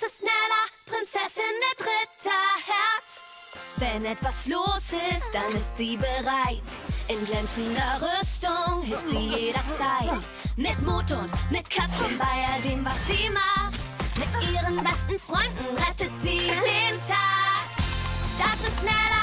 Das ist Nella, Prinzessin mit Ritterherz. Wenn etwas los ist, dann ist sie bereit. In glänzender Rüstung hilft sie jederzeit. Mit Mut und mit Köpfen bei all dem, was sie macht. Mit ihren besten Freunden rettet sie den Tag. Das ist Nella.